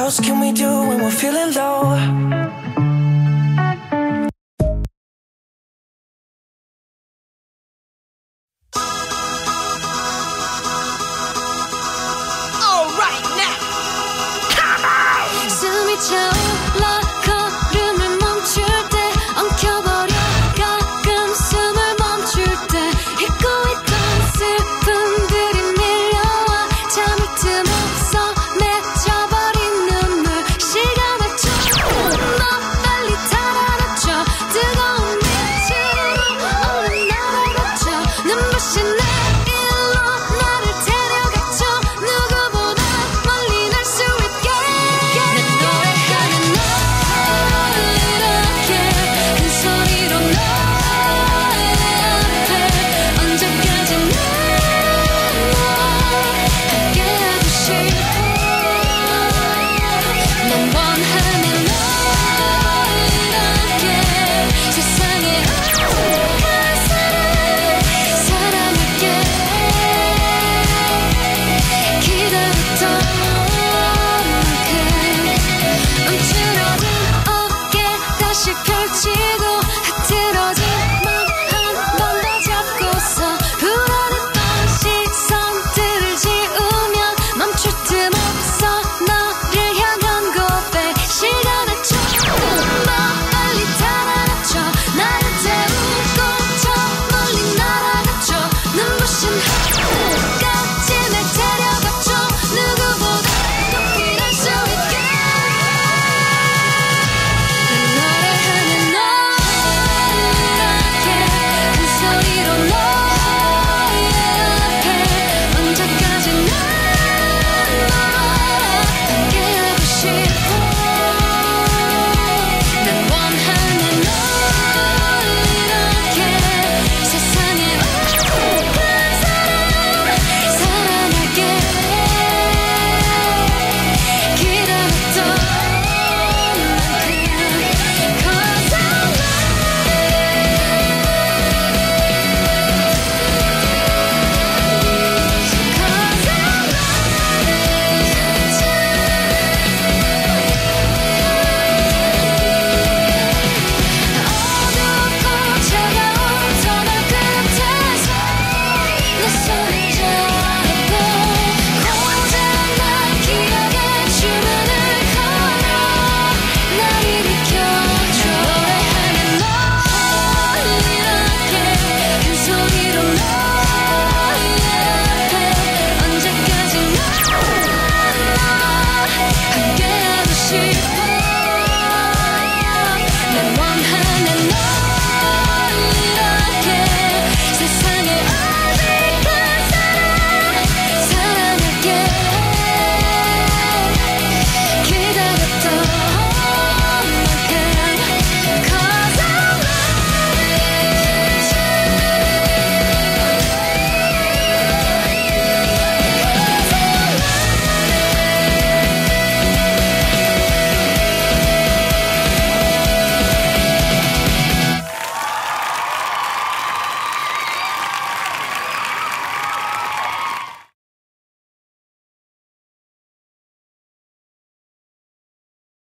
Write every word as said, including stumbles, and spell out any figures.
What else can we do when we're feeling low? Show